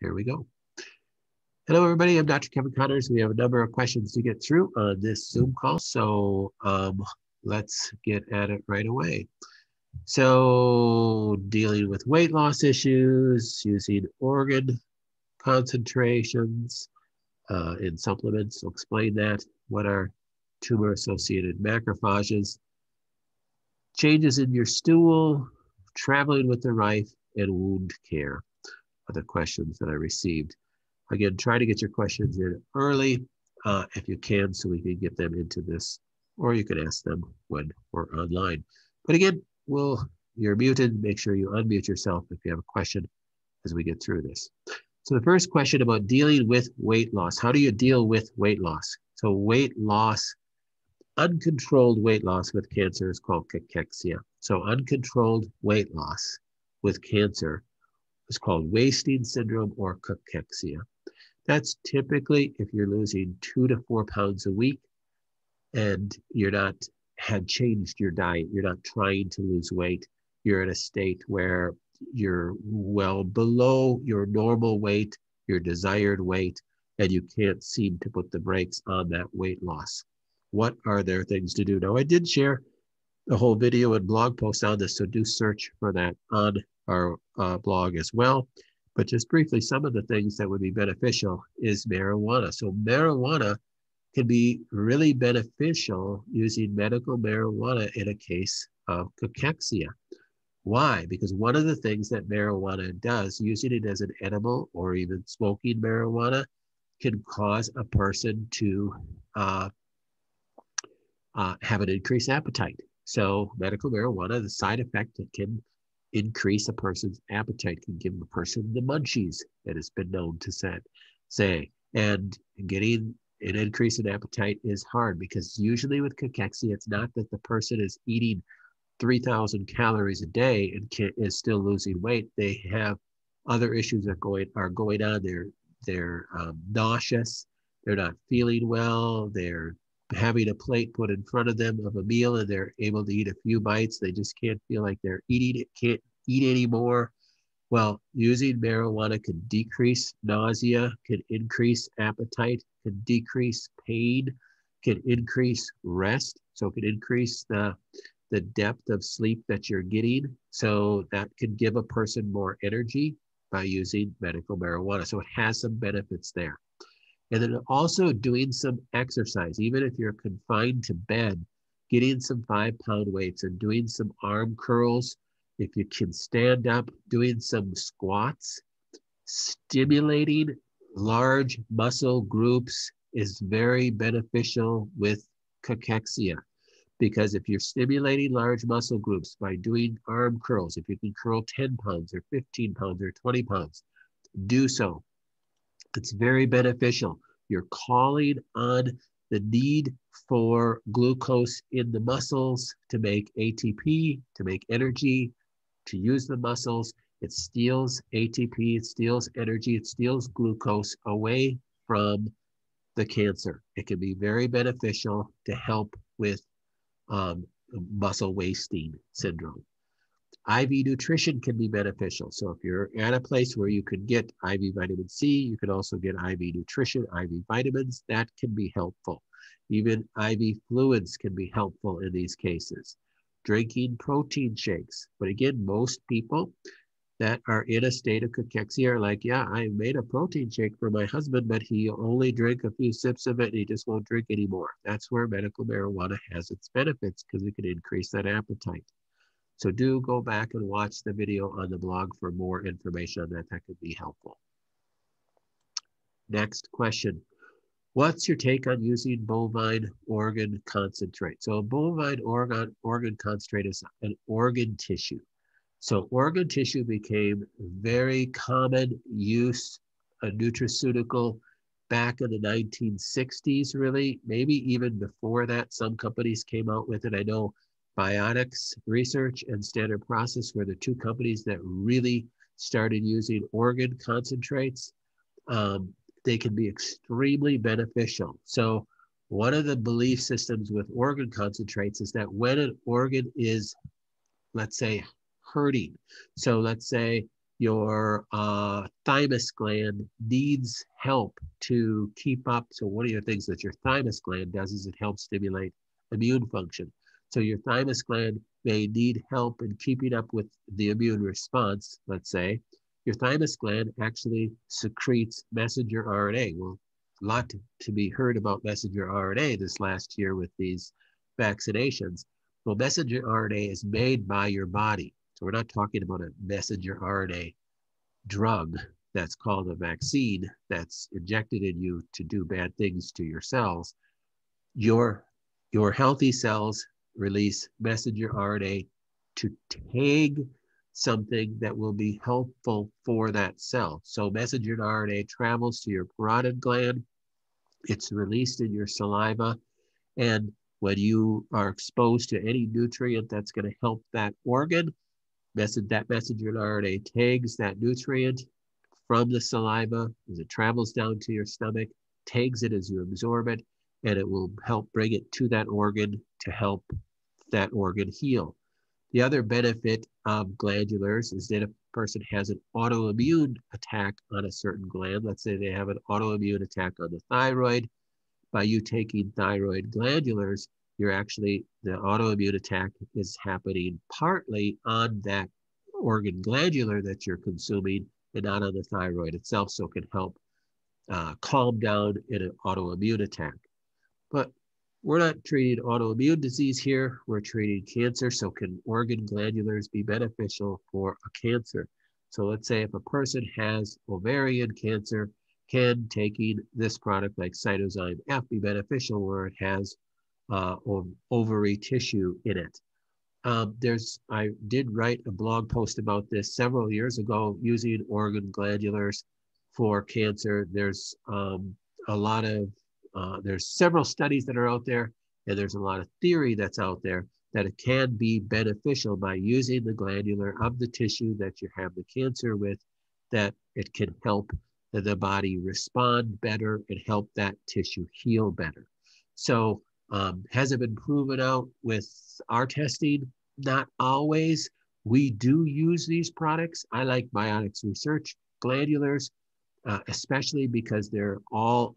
There we go. Hello, everybody. I'm Dr. Kevin Conners. We have a number of questions to get through on this Zoom call, so let's get at it right away. So dealing with weight loss issues, using organ concentrations in supplements. We'll explain that. What are tumor-associated macrophages? Changes in your stool, traveling with the rife, and wound care are the questions that I received. Again, try to get your questions in early if you can, so we can get them into this, or you can ask them when we're online. But again, you're muted. Make sure you unmute yourself if you have a question as we get through this. So the first question about dealing with weight loss. How do you deal with weight loss? So weight loss, uncontrolled weight loss with cancer is called cachexia. So uncontrolled weight loss with cancer is called wasting syndrome or cachexia. That's typically if you're losing 2 to 4 pounds a week and you're not had changed your diet, you're not trying to lose weight, you're in a state where you're well below your normal weight, your desired weight, and you can't seem to put the brakes on that weight loss. What are there things to do? Now, I did share a whole video and blog post on this, so do search for that on our blog as well. But just briefly, some of the things that would be beneficial is marijuana. So marijuana can be really beneficial, using medical marijuana in a case of cachexia. Why? Because one of the things that marijuana does, using it as an edible or even smoking marijuana, can cause a person to have an increased appetite. So medical marijuana, the side effect, it can increase a person's appetite, can give a person the munchies that has been known to say. And getting an increase in appetite is hard, because usually with cachexia, it's not that the person is eating 3,000 calories a day and is still losing weight. They have other issues that are going on. They're nauseous. They're not feeling well. They're having a plate put in front of them of a meal, and they're able to eat a few bites. They just can't feel like they're eating. It can't eat anymore. Well, using marijuana can decrease nausea, can increase appetite, can decrease pain, can increase rest. So it can increase the depth of sleep that you're getting. So that could give a person more energy by using medical marijuana. So it has some benefits there. And then also doing some exercise, even if you're confined to bed, getting some 5-pound weights and doing some arm curls. If you can stand up, doing some squats, stimulating large muscle groups is very beneficial with cachexia. Because if you're stimulating large muscle groups by doing arm curls, if you can curl 10 pounds or 15 pounds or 20 pounds, do so. It's very beneficial. You're calling on the need for glucose in the muscles to make ATP, to make energy, to use the muscles. It steals ATP, it steals energy, it steals glucose away from the cancer. It can be very beneficial to help with muscle wasting syndrome. IV nutrition can be beneficial. So if you're at a place where you could get IV vitamin C, you can also get IV nutrition, IV vitamins. That can be helpful. Even IV fluids can be helpful in these cases. Drinking protein shakes. But again, most people that are in a state of cachexia are like, yeah, I made a protein shake for my husband, but he only drank a few sips of it and he just won't drink anymore. That's where medical marijuana has its benefits, because it can increase that appetite. So do go back and watch the video on the blog for more information on that. That could be helpful. Next question. What's your take on using bovine organ concentrate? So a bovine organ concentrate is an organ tissue. So organ tissue became very common use, a nutraceutical back in the 1960s, really, maybe even before that. Some companies came out with it. I know Biotics Research and Standard Process were the two companies that really started using organ concentrates. They can be extremely beneficial. So one of the belief systems with organ concentrates is that when an organ is, let's say, hurting. So let's say your thymus gland needs help to keep up. So one of the things that your thymus gland does is it helps stimulate immune function. So your thymus gland may need help in keeping up with the immune response, let's say. Your thymus gland actually secretes messenger RNA. Well, a lot to be heard about messenger RNA this last year with these vaccinations. Well, messenger RNA is made by your body. So we're not talking about a messenger RNA drug that's called a vaccine that's injected in you to do bad things to your cells. Your healthy cells release messenger RNA to tag something that will be helpful for that cell. So messenger RNA travels to your parotid gland. It's released in your saliva. And when you are exposed to any nutrient that's going to help that organ, that messenger RNA tags that nutrient from the saliva as it travels down to your stomach, tags it as you absorb it, and it will help bring it to that organ to help that organ heal. The other benefit of glandulars is that if a person has an autoimmune attack on a certain gland, let's say they have an autoimmune attack on the thyroid, by you taking thyroid glandulars, you're actually, the autoimmune attack is happening partly on that organ glandular that you're consuming and not on the thyroid itself, so it can help calm down in an autoimmune attack. But we're not treating autoimmune disease here, we're treating cancer. So can organ glandulars be beneficial for a cancer? So let's say if a person has ovarian cancer, can taking this product like Cytozyme F be beneficial where it has ovary tissue in it? I did write a blog post about this several years ago using organ glandulars for cancer. There's there's several studies that are out there, and there's a lot of theory that's out there that it can be beneficial by using the glandular of the tissue that you have the cancer with, that it can help the body respond better and help that tissue heal better. So has it been proven out with our testing? Not always. We do use these products. I like Biotics Research glandulars, especially because they're all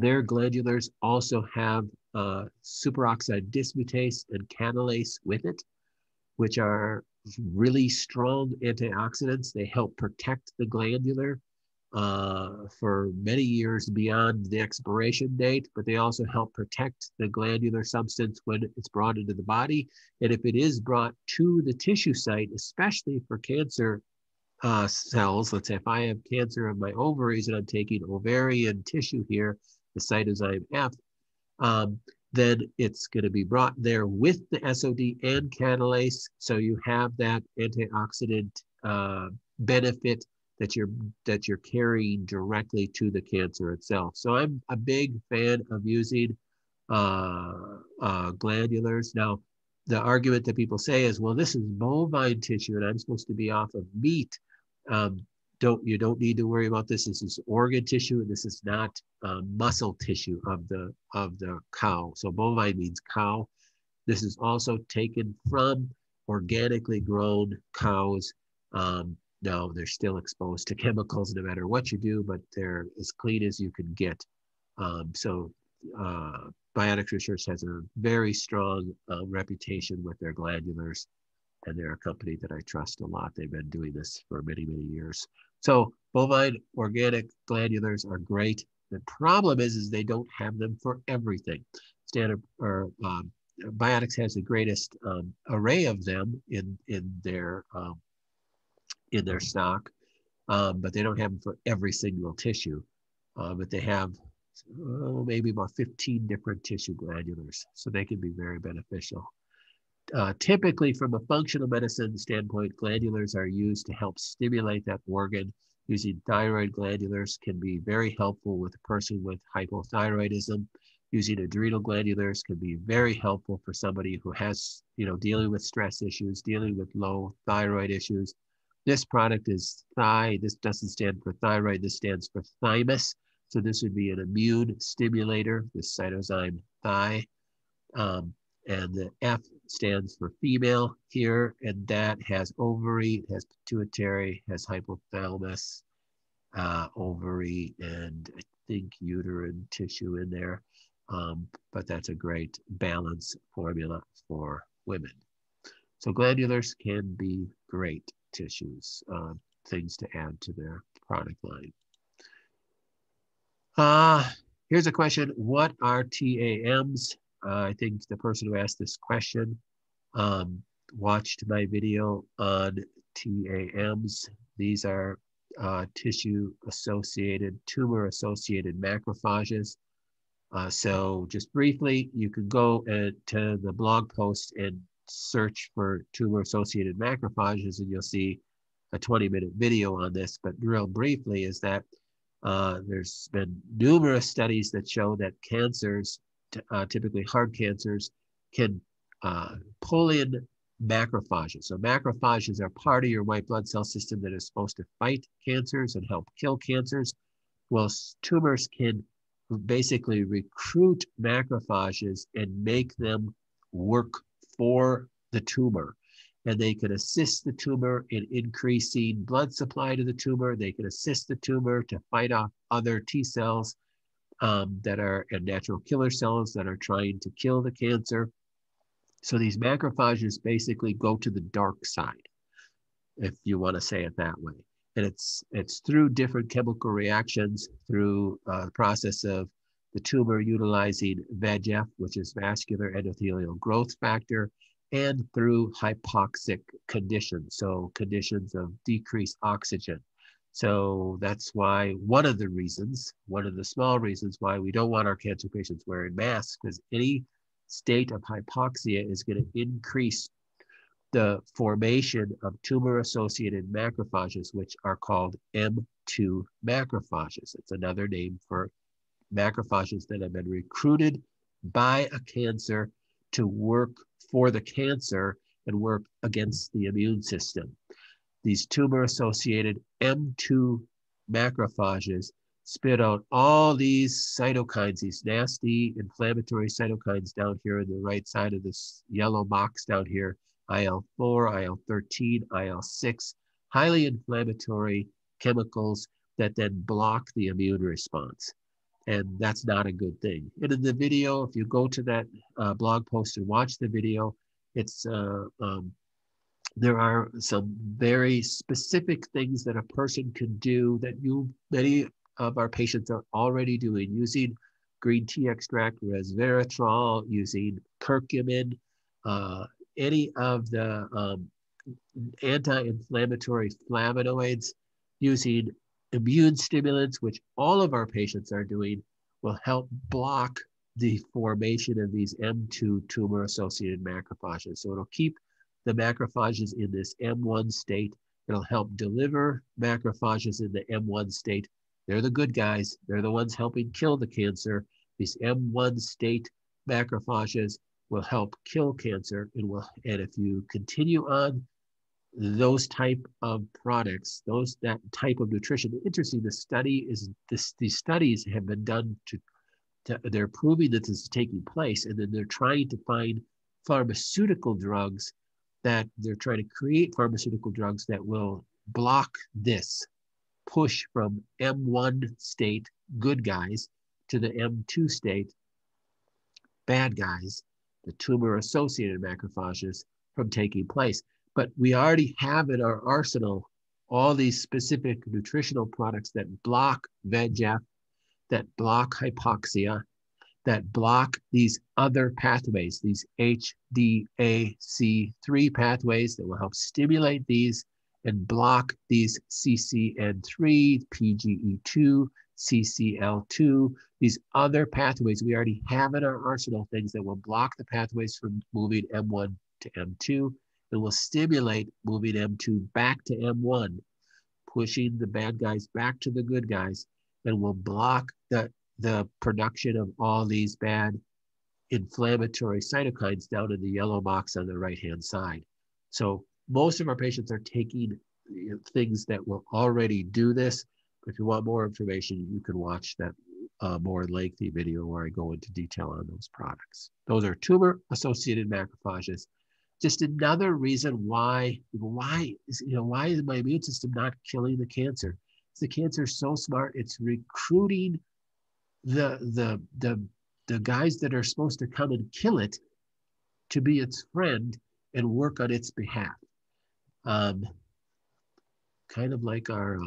their glandulars also have superoxide dismutase and catalase with it, which are really strong antioxidants. They help protect the glandular for many years beyond the expiration date, but they also help protect the glandular substance when it's brought into the body. And if it is brought to the tissue site, especially for cancer cells, let's say if I have cancer of my ovaries and I'm taking ovarian tissue here, the Cytozyme F, then it's going to be brought there with the SOD and catalase. So you have that antioxidant benefit that you're carrying directly to the cancer itself. So I'm a big fan of using glandulars. Now, the argument that people say is, well, this is bovine tissue and I'm supposed to be off of meat. You don't need to worry about this. This is organ tissue, and this is not muscle tissue of the cow. So bovine means cow. This is also taken from organically grown cows. Now they're still exposed to chemicals no matter what you do, but they're as clean as you can get. Biotics Research has a very strong reputation with their glandulars, and they're a company that I trust a lot. They've been doing this for many, many years. So bovine organic glandulars are great. The problem is they don't have them for everything. Biotics has the greatest array of them in their stock, but they don't have them for every single tissue. But they have maybe about 15 different tissue glandulars, so they can be very beneficial. Typically, from a functional medicine standpoint, glandulars are used to help stimulate that organ. Using thyroid glandulars can be very helpful with a person with hypothyroidism. Using adrenal glandulars can be very helpful for somebody who has, dealing with stress issues, dealing with low thyroid issues. This product is this doesn't stand for thyroid, this stands for thymus. So this would be an immune stimulator, this Cytozyme Thy, and the F stands for female here, and that has ovary, has pituitary, has hypothalamus, ovary, and I think uterine tissue in there. But that's a great balance formula for women. So glandulars can be great tissues, things to add to their product line. Here's a question, what are TAMs? I think the person who asked this question watched my video on TAMs. These are tissue-associated, tumor-associated macrophages. So just briefly, you can go to the blog post and search for tumor-associated macrophages, and you'll see a 20-minute video on this. But real briefly is that there's been numerous studies that show that cancers, typically hard cancers, can pull in macrophages. So macrophages are part of your white blood cell system that is supposed to fight cancers and help kill cancers. Well, tumors can basically recruit macrophages and make them work for the tumor. And they can assist the tumor in increasing blood supply to the tumor. They can assist the tumor to fight off other T cells that are natural killer cells that are trying to kill the cancer. So these macrophages basically go to the dark side, if you want to say it that way. And it's through different chemical reactions, through the process of the tumor utilizing VEGF, which is vascular endothelial growth factor, and through hypoxic conditions, so conditions of decreased oxygen. So that's why one of the small reasons why we don't want our cancer patients wearing masks, because any state of hypoxia is going to increase the formation of tumor-associated macrophages, which are called M2 macrophages. It's another name for macrophages that have been recruited by a cancer to work for the cancer and work against the immune system. These tumor-associated M2 macrophages spit out all these cytokines, these nasty inflammatory cytokines down here in the right side of this yellow box down here, IL-4, IL-13, IL-6, highly inflammatory chemicals that then block the immune response. And that's not a good thing. And in the video, if you go to that blog post and watch the video, it's there are some very specific things that a person can do that many of our patients are already doing, using green tea extract, resveratrol, using curcumin, any of the anti-inflammatory flavonoids, using immune stimulants, which all of our patients are doing, will help block the formation of these M2 tumor-associated macrophages. So it'll keep the macrophages in this M1 state. It'll help deliver macrophages in the M1 state. They're the good guys. They're the ones helping kill the cancer. These M1 state macrophages will help kill cancer. And if you continue on those type of products, that type of nutrition. Interesting, these studies have been done they're proving that this is taking place, and then they're trying to find pharmaceutical drugs that they're trying to create pharmaceutical drugs that will block this push from M1 state, good guys, to the M2 state, bad guys, the tumor-associated macrophages, from taking place. But we already have in our arsenal all these specific nutritional products that block VEGF, that block hypoxia, that block these other pathways, these HDAC3 pathways that will help stimulate these and block these CCN3, PGE2, CCL2, these other pathways. We already have in our arsenal things that will block the pathways from moving M1 to M2. It will stimulate moving M2 back to M1, pushing the bad guys back to the good guys, and will block the production of all these bad inflammatory cytokines down in the yellow box on the right-hand side. So most of our patients are taking things that will already do this. If you want more information, you can watch that more lengthy video where I go into detail on those products. Those are tumor-associated macrophages. just another reason why is my immune system not killing the cancer? It's the cancer is so smart, it's recruiting the guys that are supposed to come and kill it to be its friend and work on its behalf. Kind of like our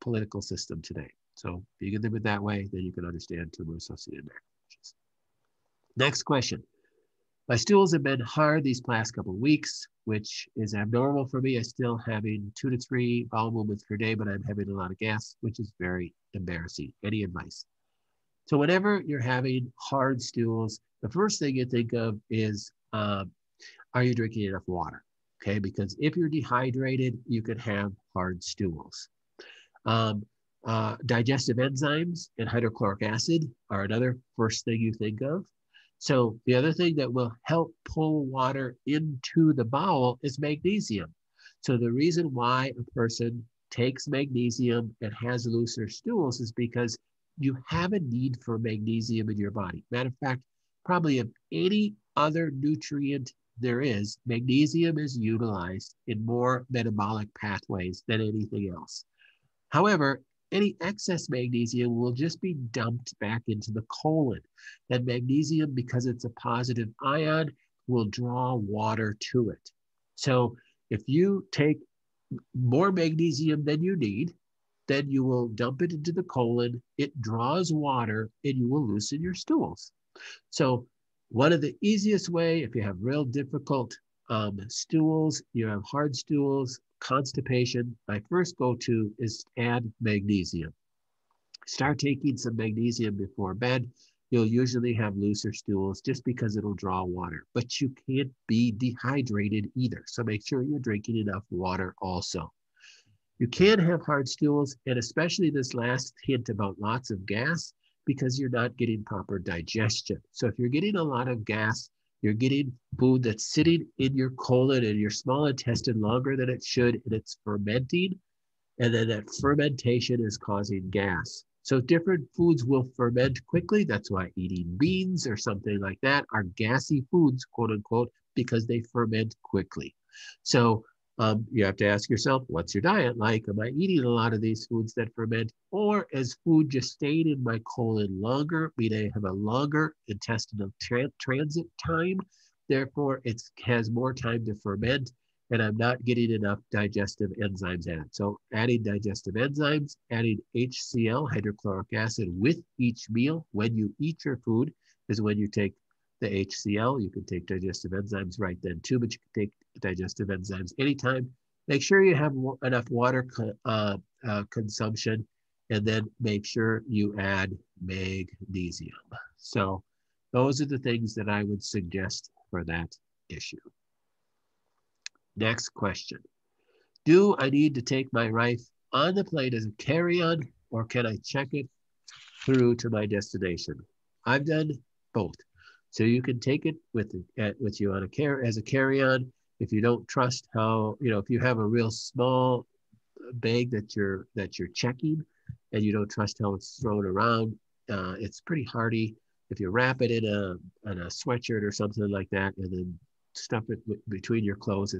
political system today. So if you can think of it that way, then you can understand tumor-associated macrophages. Next question. My stools have been hard these past couple of weeks, which is abnormal for me. I'm still having 2 to 3 bowel movements per day, but I'm having a lot of gas, which is very embarrassing. Any advice? So whenever you're having hard stools, the first thing you think of is, are you drinking enough water? Okay, because if you're dehydrated, you could have hard stools. Digestive enzymes and hydrochloric acid are another first thing you think of. So the other thing that will help pull water into the bowel is magnesium. So the reason why a person takes magnesium and has looser stools is because you have a need for magnesium in your body. Matter of fact, probably of any other nutrient there is, magnesium is utilized in more metabolic pathways than anything else. However, any excess magnesium will just be dumped back into the colon. That magnesium, because it's a positive ion, will draw water to it. So if you take more magnesium than you need, then you will dump it into the colon, it draws water, and you will loosen your stools. So one of the easiest way, if you have real difficult stools, you have hard stools, constipation, my first go-to is add magnesium. Start taking some magnesium before bed. You'll usually have looser stools just because it'll draw water, but you can't be dehydrated either. So make sure you're drinking enough water also. You can have hard stools, and especially this last hint about lots of gas, because you're not getting proper digestion. So if you're getting a lot of gas, you're getting food that's sitting in your colon and your small intestine longer than it should, and it's fermenting, and then that fermentation is causing gas. So different foods will ferment quickly. That's why eating beans or something like that are gassy foods, quote unquote, because they ferment quickly. So you have to ask yourself, what's your diet like? Am I eating a lot of these foods that ferment, or is food just staying in my colon longer, meaning I have a longer intestinal transit time? Therefore, it has more time to ferment, and I'm not getting enough digestive enzymes added. So adding digestive enzymes, adding HCl, hydrochloric acid, with each meal. When you eat your food is when you take the HCl. You can take digestive enzymes right then too, but you can take digestive enzymes anytime. Make sure you have enough water consumption, and then make sure you add magnesium. So those are the things that I would suggest for that issue. Next question. Do I need to take my rife on the plane as a carry-on, or can I check it through to my destination? I've done both. So you can take it with you on as a carry-on. If you don't trust how, if you have a real small bag that you're checking, and you don't trust how it's thrown around, it's pretty hardy. If you wrap it in a sweatshirt or something like that, and then stuff it between your clothes,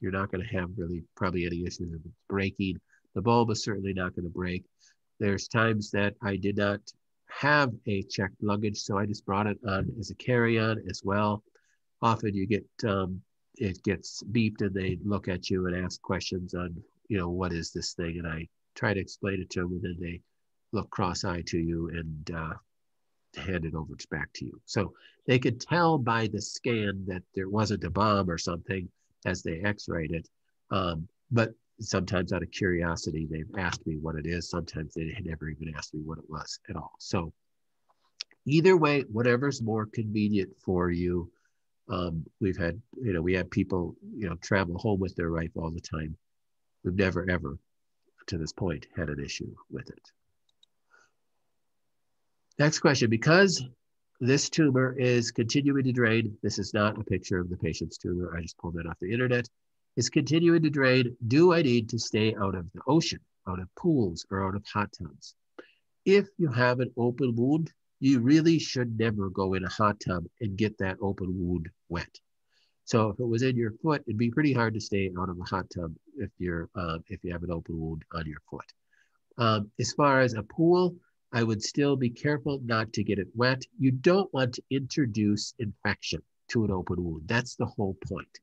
you're not going to have really probably any issues with breaking. The bulb is certainly not going to break. There's times that I did not have a checked luggage, so I just brought it on as a carry-on as well. Often you get it gets beeped, and they look at you and ask questions on what is this thing, and I try to explain it to them, and then they look cross-eyed to you and hand it over back to you. So they could tell by the scan that there wasn't a bomb or something as they x-rayed it, but sometimes out of curiosity, they've asked me what it is. Sometimes they never even asked me what it was at all. So either way, whatever's more convenient for you. We've had, we have people, travel home with their rife all the time. We've never, ever to this point had an issue with it. Next question. Because this tumor is continuing to drain, this is not a picture of the patient's tumor. I just pulled that off the internet. Is continuing to drain, do I need to stay out of the ocean, out of pools, or out of hot tubs? If you have an open wound, you really should never go in a hot tub and get that open wound wet. So if it was in your foot, it'd be pretty hard to stay out of the hot tub if you have an open wound on your foot. As far as a pool, I would still be careful not to get it wet. You don't want to introduce infection to an open wound. That's the whole point.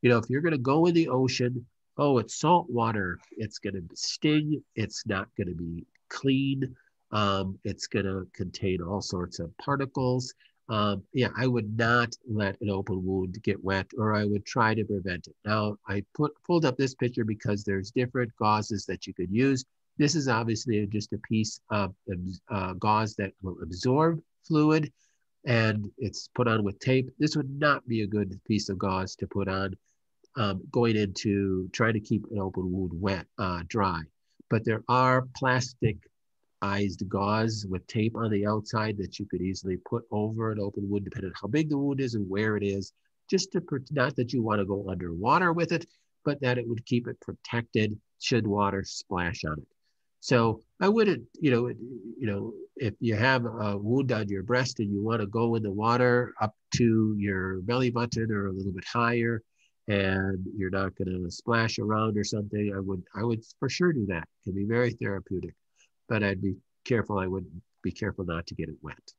You know, if you're going to go in the ocean, oh, it's salt water, it's going to sting, it's not going to be clean, it's going to contain all sorts of particles. Yeah, I would not let an open wound get wet, or I would try to prevent it. Now, I pulled up this picture because there's different gauzes that you could use. This is obviously just a piece of gauze that will absorb fluid, and it's put on with tape. This would not be a good piece of gauze to put on going into trying to keep an open wound wet, dry. But there are plasticized gauze with tape on the outside that you could easily put over an open wound, depending on how big the wound is and where it is, just to, not that you want to go underwater with it, but that it would keep it protected should water splash on it. So I wouldn't, if you have a wound on your breast and you want to go in the water up to your belly button or a little bit higher, and you're not going to splash around or something, I would for sure do that. It can be very therapeutic, but I'd be careful. I would be careful not to get it wet.